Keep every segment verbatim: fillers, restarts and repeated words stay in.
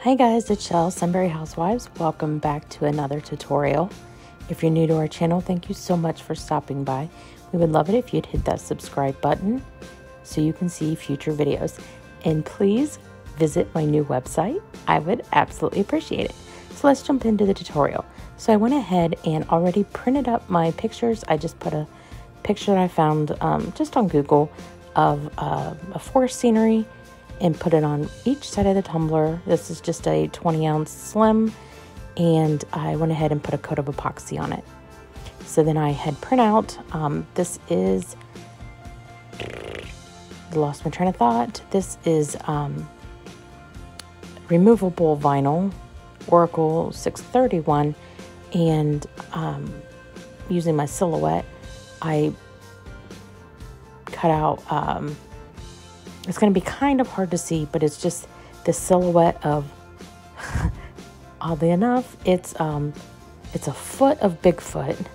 Hey guys, it's Chelle, Sunbury Housewives. Welcome back to another tutorial. If you're new to our channel, thank you so much for stopping by. We would love it if you'd hit that subscribe button so you can see future videos. And please visit my new website. I would absolutely appreciate it. So let's jump into the tutorial. So I went ahead and already printed up my pictures. I just put a picture that I found um, just on Google of uh, a forest scenery and put it on each side of the tumbler. This is just a twenty ounce slim, and I went ahead and put a coat of epoxy on it. So then I had print out, um, this is, lost my train of thought. This is um, removable vinyl, Oracle six thirty-one, and um, using my silhouette, I cut out, um, it's going to be kind of hard to see, but it's just the silhouette of, oddly enough, it's um, it's a foot of Bigfoot,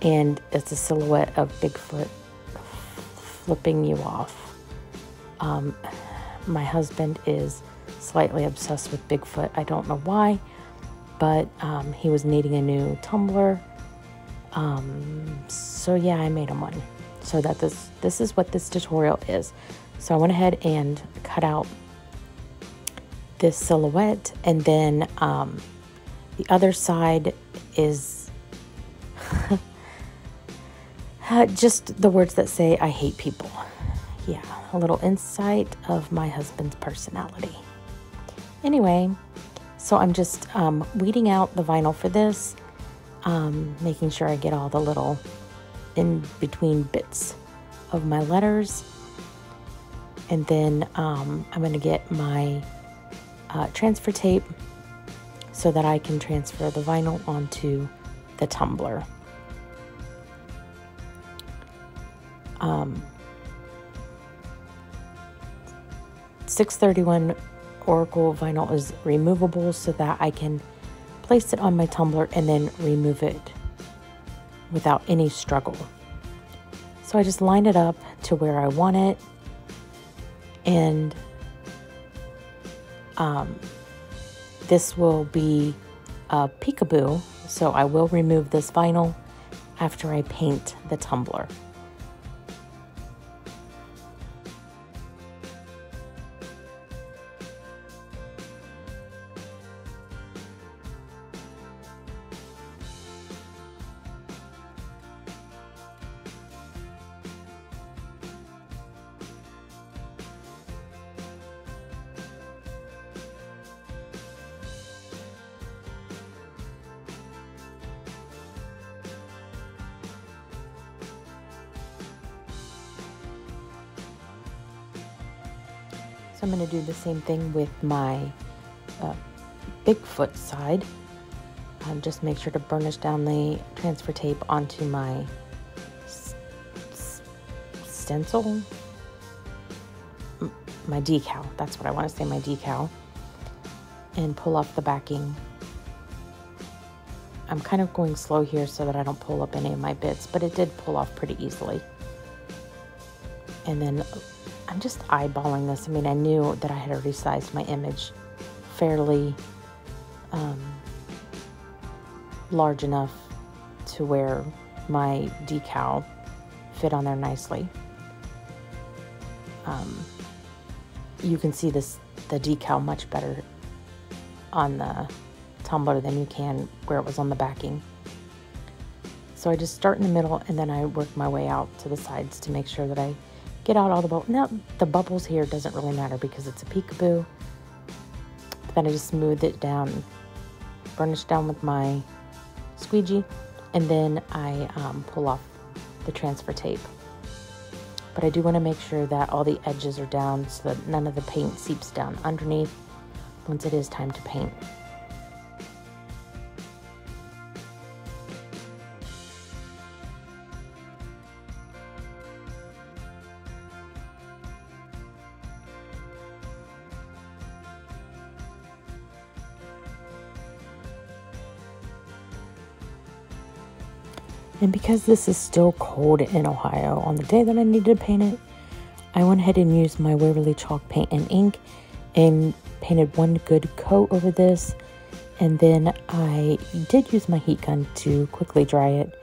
and it's a silhouette of Bigfoot flipping you off. Um, my husband is slightly obsessed with Bigfoot. I don't know why, but um, he was needing a new tumbler. Um, so yeah, I made him one. So that this this is what this tutorial is. So I went ahead and cut out this silhouette, and then um, the other side is just the words that say I hate people. Yeah, a little insight of my husband's personality. Anyway, so I'm just um, weeding out the vinyl for this, um, making sure I get all the little in between bits of my letters. And then um, I'm going to get my uh, transfer tape so that I can transfer the vinyl onto the tumbler. Um, six thirty-one Oracle vinyl is removable so that I can place it on my tumbler and then remove it without any struggle. So I just line it up to where I want it. And um, this will be a peekaboo, so I will remove this vinyl after I paint the tumbler. So I'm going to do the same thing with my uh, Bigfoot side. Um, just make sure to burnish down the transfer tape onto my stencil, M my decal. That's what I want to say, my decal. And pull off the backing. I'm kind of going slow here so that I don't pull up any of my bits, but it did pull off pretty easily. And then I'm just eyeballing this. I mean, I knew that I had already sized my image fairly um, large enough to where my decal fit on there nicely. Um, you can see this the decal much better on the tumbler than you can where it was on the backing. So I just start in the middle, and then I work my way out to the sides to make sure that I get out all the bubbles. Now, the bubbles here doesn't really matter because it's a peekaboo. Then I just smooth it down, burnish down with my squeegee, and then I um, pull off the transfer tape. But I do want to make sure that all the edges are down so that none of the paint seeps down underneath once it is time to paint. And because this is still cold in Ohio, on the day that I needed to paint it, I went ahead and used my Waverly chalk paint and ink and painted one good coat over this, and then I did use my heat gun to quickly dry it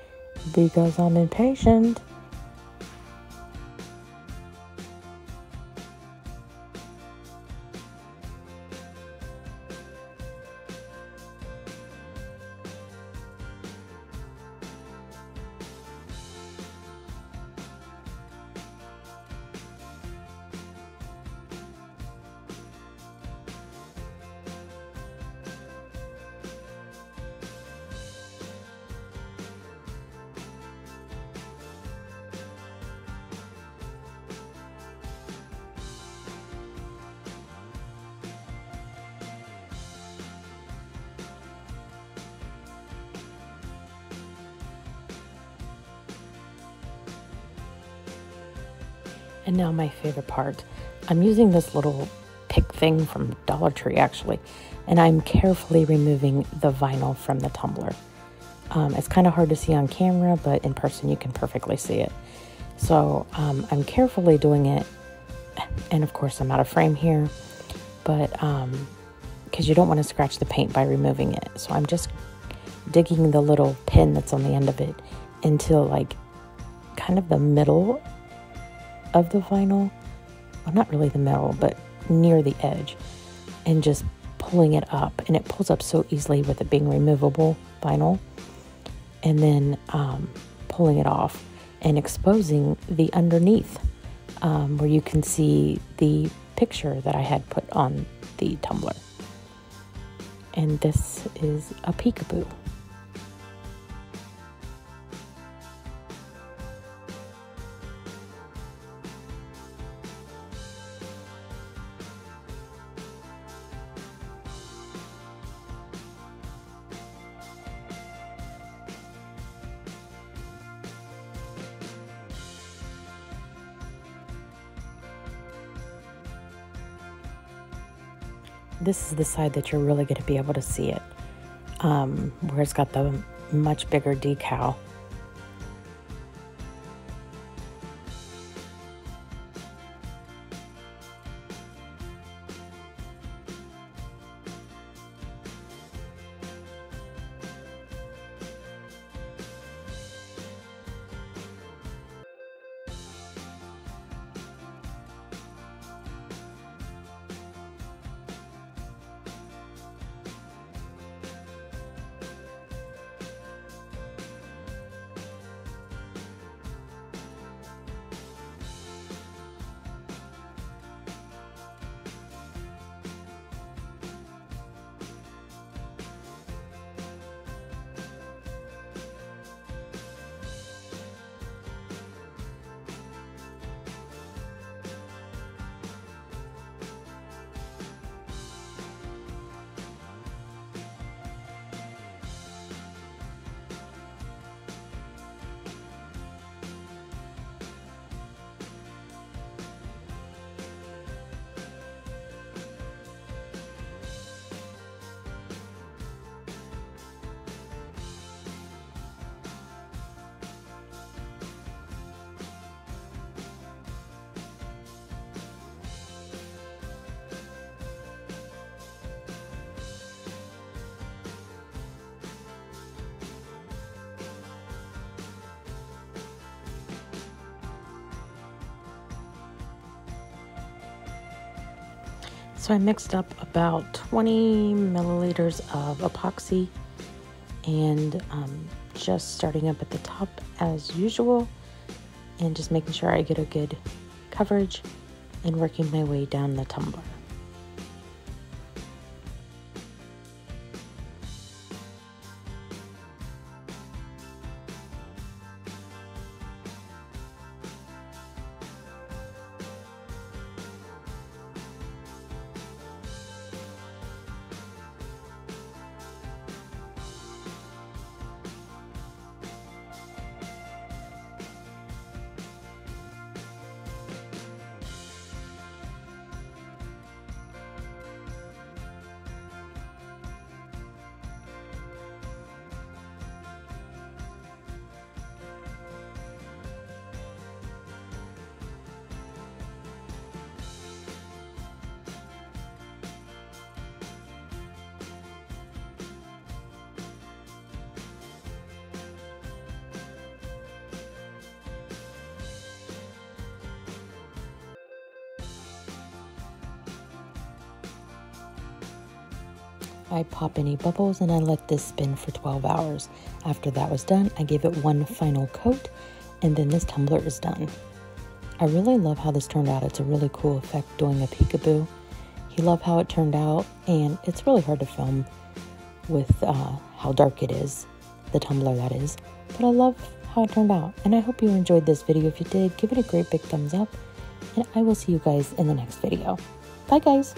because I'm impatient. And now my favorite part. I'm using this little pick thing from Dollar Tree, actually, and I'm carefully removing the vinyl from the tumbler. Um, it's kind of hard to see on camera, but in person you can perfectly see it. So um, I'm carefully doing it, and of course I'm out of frame here, but because um, you don't want to scratch the paint by removing it. So I'm just digging the little pin that's on the end of it into like kind of the middle of the vinyl, well, not really the middle, but near the edge, and just pulling it up, and it pulls up so easily with it being removable vinyl, and then um, pulling it off and exposing the underneath um, where you can see the picture that I had put on the tumbler. And this is a peekaboo. This is the side that you're really going to be able to see it, um, where it's got the much bigger decal. So I mixed up about twenty milliliters of epoxy, and um, just starting up at the top as usual, and just making sure I get a good coverage and working my way down the tumbler. I pop any bubbles and I let this spin for twelve hours. After that was done, I give it one final coat and then this tumbler is done. I really love how this turned out. It's a really cool effect doing a peekaboo. You love how it turned out, and it's really hard to film with uh, how dark it is, the tumbler that is, but I love how it turned out, and I hope you enjoyed this video. If you did, give it a great big thumbs up, and I will see you guys in the next video. Bye guys!